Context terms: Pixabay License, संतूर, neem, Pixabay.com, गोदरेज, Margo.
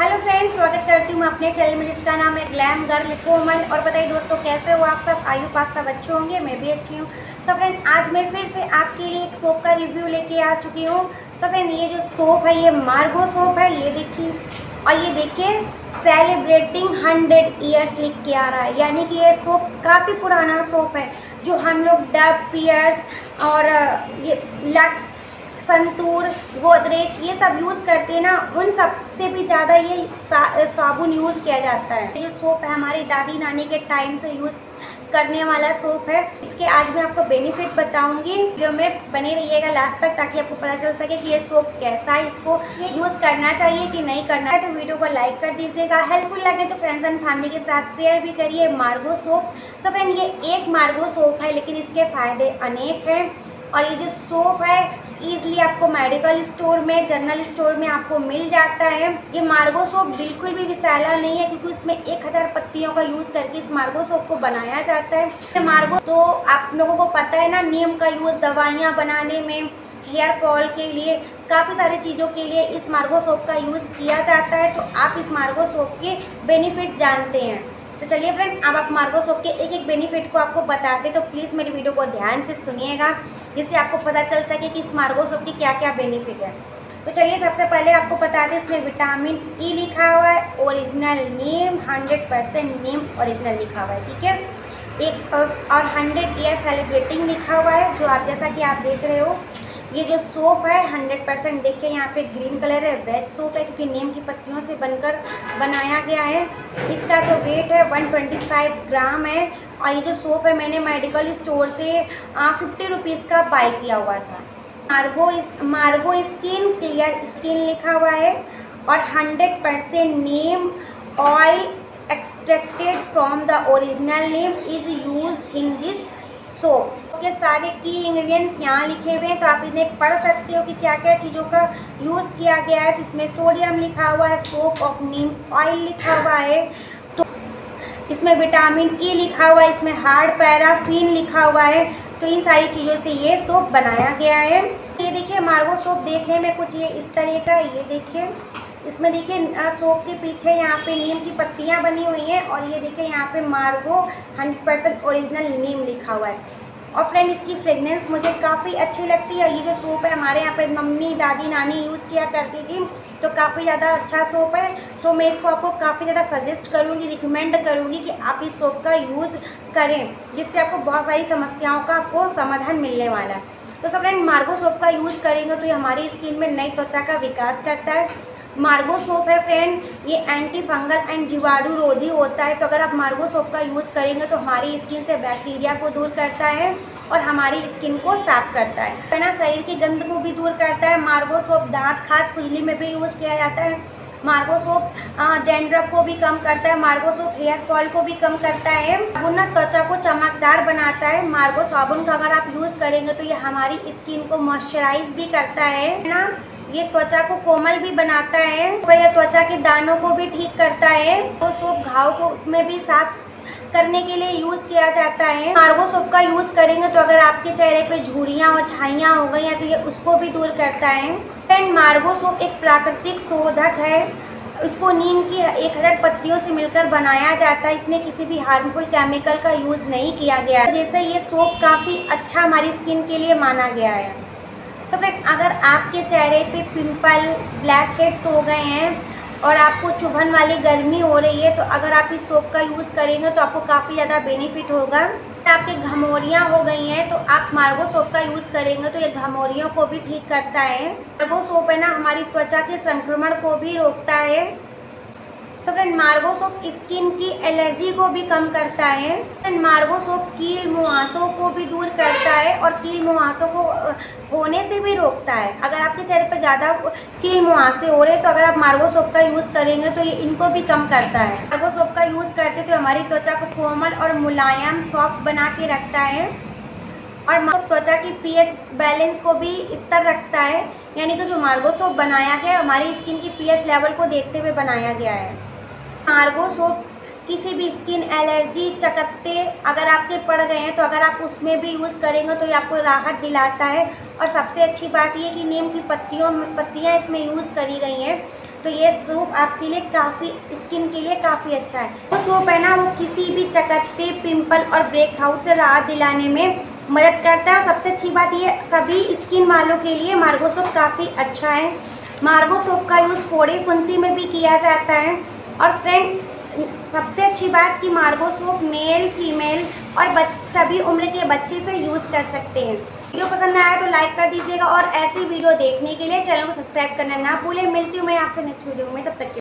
Hello friends, स्वागत करती हूँ अपने चैनल में जिसका नाम है ग्लैम गर्ल कोमल। और बताइए दोस्तों, कैसे हो आप सब? आई होप आप सब अच्छे होंगे, मैं भी अच्छी हूँ। सो फ्रेंड, आज मैं फिर से आपके लिए एक सोप का रिव्यू लेके आ चुकी हूँ। सो फ्रेंड, ये जो सोप है ये मार्गो सोप है, ये देखिए। और ये देखिए, सेलिब्रेटिंग 100 ईयर्स लिख के आ रहा है, यानी कि ये सोप काफ़ी पुराना सोप है जो हम लोग डब, पियर्स और ये लक्स, संतूर, गोदरेज ये सब यूज़ करते हैं ना, उन सब से भी ज़्यादा ये साबुन यूज़ किया जाता है। ये सोप है हमारी दादी नानी के टाइम से यूज़ करने वाला सोप है। इसके आज मैं आपको बेनिफिट बताऊंगी, वीडियो में बने रहिएगा लास्ट तक, ताकि आपको पता चल सके कि ये सोप कैसा है, इसको यूज़ करना चाहिए कि नहीं करना है। तो वीडियो को लाइक कर दीजिएगा, हेल्पफुल लगे तो फ्रेंड्स एंड फैमिली के साथ शेयर भी करिए। मार्गो सोप, सो फ्रेंड ये एक मार्गो सोप है लेकिन इसके फ़ायदे अनेक हैं। और ये जो सोप है ईज़िली आपको मेडिकल स्टोर में, जनरल स्टोर में आपको मिल जाता है। ये मार्गो सोप बिल्कुल भी विषैला नहीं है, क्योंकि उसमें 1000 पत्तियों का यूज़ करके इस मार्गो सोप को बनाया जाता है। मार्गो तो आप लोगों को पता है ना, नीम का यूज़ दवाइयाँ बनाने में, हेयर फॉल के लिए, काफ़ी सारी चीज़ों के लिए इस मार्गो सोप का यूज़ किया जाता है। तो आप इस मार्गो सोप के बेनिफिट जानते हैं। तो चलिए फ्रेंड, अब आप मार्गो सोप के एक एक बेनिफिट को आपको बताते हैं, तो प्लीज़ मेरी वीडियो को ध्यान से सुनिएगा, जिससे आपको पता चल सके कि इस मार्गो सोप के क्या क्या बेनिफिट है। तो चलिए, सबसे पहले आपको बता दें, इसमें विटामिन ई लिखा हुआ है, ओरिजिनल नीम, 100% नीम ओरिजिनल लिखा हुआ है, ठीक है। एक और 100 ईयर सेलिब्रेटिंग लिखा हुआ है, जो आप जैसा कि आप देख रहे हो ये जो सोप है 100%। देखिए यहाँ पे ग्रीन कलर है, वेज सोप है क्योंकि नीम की पत्तियों से बनकर बनाया गया है। इसका जो वेट है 125 ग्राम है। और ये जो सोप है मैंने मेडिकल स्टोर से 50 रुपीज़ का बाय किया हुआ था। मार्गो स्किन क्लियर स्किन लिखा हुआ है, और 100% neem oil extracted from the original neem is use in this soap. के सारे की इंग्रेडिएंट्स यहाँ लिखे हुए हैं, तो आप इन्हें पढ़ सकते हो कि क्या क्या चीज़ों का यूज़ किया गया है। तो इसमें सोडियम लिखा हुआ है, सोप ऑफ नीम ऑयल लिखा हुआ है, तो इसमें विटामिन ई लिखा हुआ है, इसमें हार्ड पैराफिन लिखा हुआ है। तो इन सारी चीज़ों से ये सोप बनाया गया है। ये देखिए मार्गो सोप, देखने में कुछ ये इस तरह का, ये देखिए इसमें देखिए सोप के पीछे यहाँ पे नीम की पत्तियाँ बनी हुई हैं, और ये देखिए यहाँ पे मार्गो 100% ओरिजिनल नीम लिखा हुआ है। और फ्रेंड, इसकी फ्रेगनेंस मुझे काफ़ी अच्छी लगती है। ये जो सोप है हमारे यहाँ पे मम्मी दादी नानी यूज़ किया करती थी, तो काफ़ी ज़्यादा अच्छा सोप है। तो मैं इसको आपको काफ़ी ज़्यादा सजेस्ट करूँगी, रिकमेंड करूँगी कि आप इस सोप का यूज़ करें, जिससे आपको बहुत सारी समस्याओं का आपको समाधान मिलने वाला है। तो सब फ्रेंड, मार्गो सोप का यूज़ करेंगे तो ये हमारी स्किन में नई त्वचा का विकास करता है। मार्गो सोप है फ्रेंड, ये एंटी फंगल एंड जीवाणु रोधी होता है। तो अगर आप मार्गो सोप का यूज़ करेंगे तो हमारी स्किन से बैक्टीरिया को दूर करता है और हमारी स्किन को साफ करता है ना, शरीर की गंध को भी दूर करता है। मार्गो सोप दांत, खाज, खुजली में भी यूज़ किया जाता है। मार्गो सोप डैंड्रफ को भी कम करता है। मार्गो सोप हेयर फॉल को भी कम करता है। साबुन ना त्वचा को चमकदार बनाता है। मार्गो साबुन का अगर आप यूज़ करेंगे तो ये हमारी स्किन को मॉइस्चराइज भी करता है ना, ये त्वचा को कोमल भी बनाता है, और यह त्वचा के दानों को भी ठीक करता है। तो सोप घाव को में भी साफ करने के लिए यूज़ किया जाता है। मार्गो सोप का यूज़ करेंगे तो अगर आपके चेहरे पे झुर्रियाँ और झाइयाँ हो गई हैं तो ये उसको भी दूर करता है। फ्रेंड, मार्गो सोप एक प्राकृतिक शोधक है, इसको नीम की 1000 पत्तियों से मिलकर बनाया जाता है। इसमें किसी भी हार्मफुल केमिकल का यूज़ नहीं किया गया है, जैसे ये सोप काफ़ी अच्छा हमारी स्किन के लिए माना गया है। तो फ्रेंड, अगर आपके चेहरे पे पिंपल, ब्लैक हेड्स हो गए हैं और आपको चुभन वाली गर्मी हो रही है, तो अगर आप इस सोप का यूज़ करेंगे तो आपको काफ़ी ज़्यादा बेनिफिट होगा। आपके घमौरियाँ हो गई हैं तो आप मार्गो सोप का यूज़ करेंगे तो ये घमौरियों को भी ठीक करता है। मार्गो सोप है ना, हमारी त्वचा के संक्रमण को भी रोकता है। So friend, Margo soap skin की एलर्जी को भी कम करता है। फ्रेंड, मार्गो सोप कील मुहासों को भी दूर करता है और कील मुहासों को होने से भी रोकता है। अगर आपके चेहरे पर ज़्यादा कील मुहासे हो रहे हैं तो अगर आप मार्गो सोप का यूज़ करेंगे तो ये इनको भी कम करता है। मार्गो सोप का यूज़ करते तो हमारी त्वचा को कोमल और मुलायम, सॉफ्ट बना के रखता है, और त्वचा की पीएच बैलेंस को भी स्तर रखता है। यानी कि जो मार्गो सोप बनाया गया है हमारी स्किन की पीएच लेवल को देखते हुए बनाया गया है। मार्गो सोप किसी भी स्किन एलर्जी, चकत्ते अगर आपके पड़ गए हैं तो अगर आप उसमें भी यूज़ करेंगे तो ये आपको राहत दिलाता है। और सबसे अच्छी बात ये कि नीम की पत्तियाँ इसमें यूज़ करी गई हैं, तो ये सूप आपके लिए काफ़ी स्किन के लिए काफ़ी अच्छा है। वो सूप है ना, वो किसी भी चकत्ते, पिंपल और ब्रेकआउट से राहत दिलाने में मदद करता है। सबसे अच्छी बात ये, सभी स्किन वालों के लिए मार्गो सूप काफ़ी अच्छा है। मार्गो सूप का यूज़ फोड़े फुंसी में भी किया जाता है। और फ्रेंड, सबसे अच्छी बात कि मार्गो सूप मेल, फीमेल और सभी उम्र के बच्चे से यूज़ कर सकते हैं। वीडियो पसंद आया तो लाइक कर दीजिएगा और ऐसी वीडियो देखने के लिए चैनल को सब्सक्राइब करना ना भूलें। मिलती हूँ मैं आपसे नेक्स्ट वीडियो में, तब तक के